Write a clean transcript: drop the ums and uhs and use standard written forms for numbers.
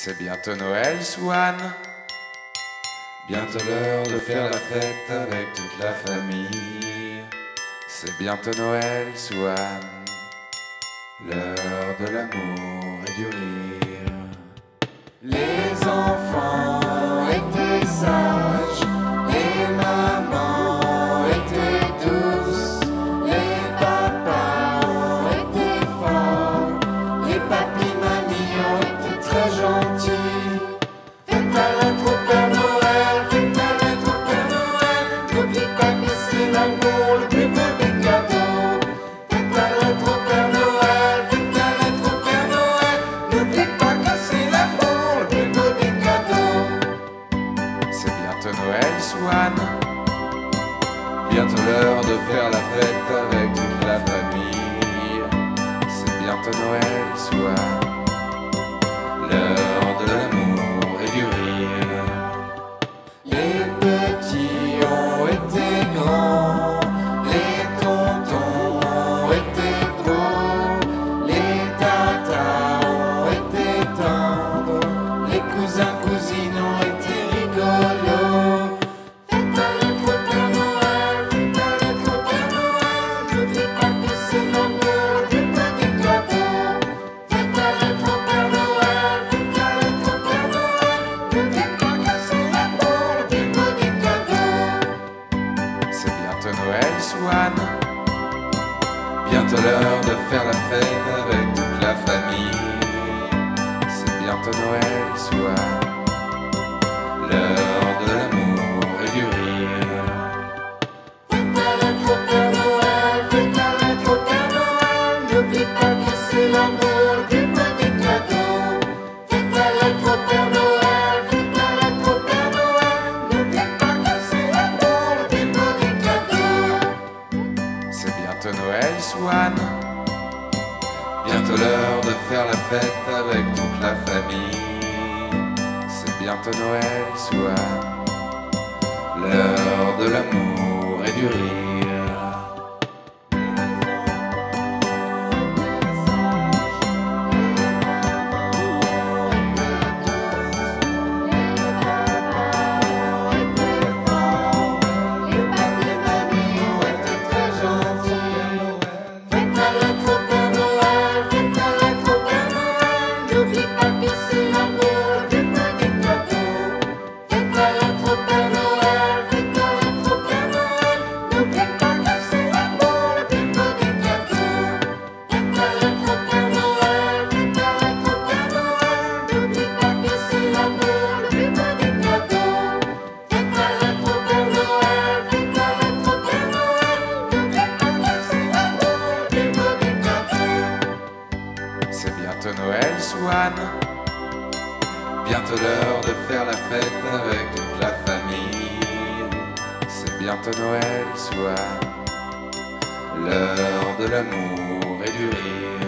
C'est bientôt Noël, Swan. Bientôt l'heure de faire la fête avec toute la famille. C'est bientôt Noël, Swan. L'heure de l'amour et du rire. Les enfants étaient sages et maman était douce. Les papas étaient forts, les papis mamies ont été très gentils. Faites à l'être au Père Noël, faites à l'être au Père Noël. N'oublie pas que c'est l'amour le plus beau des cadeaux. Faites à l'être au Père Noël, faites à l'être au Père Noël. N'oublie pas que c'est l'amour le plus beau des cadeaux. C'est bientôt Noël, Swan. Bientôt l'heure de faire la fête avec toute la famille. C'est bientôt Noël, Swan. L'heure de l'amour et du rire. Les petits ont été grands, les tontons ont été beaux, les tatas ont été tendres, les cousins, cousines ont été rigolos. Faites à l'être au Père Noël, faites à l'être au Père Noël. N'oublie pas que c'est l'amour le plus beau des cadeaux. Faites à l'être au Père Noël, faites à l'être au Père Noël. N'oublie pas que c'est l'amour le plus beau des cadeaux. C'est bientôt Noël, Swan. Bientôt l'heure de faire la fête avec toute la famille. C'est bientôt Noël, Swan. L'heure de l'amour et du rire. Faites à l'être au Père Noël, faites à l'être au Père Noël. N'oublie pas que c'est l'amour le plus beau des cadeaux. Faites à l'être au Père Noël, faites à l'être au Père Noël. N'oublie pas que c'est l'amour le plus beau des cadeaux. C'est bientôt Noël, Swan. Bientôt l'heure de faire la fête avec toute la famille. C'est bientôt Noël, Swan. L'heure de l'amour et du rire. Faites à l'être au Père Noël, faites à l'être au Père Noël. N'oublie pas que c'est l'amour le plus beau des cadeaux. Faites à l'être au Père Noël, faites à l'être au Père Noël. N'oublie pas que c'est l'amour le plus beau des cadeaux. Faites à l'être au Père Noël, faites à l'être au Père Noël. N'oublie pas que c'est l'amour le plus beau des cadeaux. Faites à l'être au Père Noël, faites à l'être au Père Noël. N'oublie pas que c'est l'amour le plus beau des cadeaux. C'est bientôt Noël, Swan. Bientôt l'heure de faire la fête avec toute la famille. C'est bientôt Noël, Swan. L'heure de l'amour et du rire.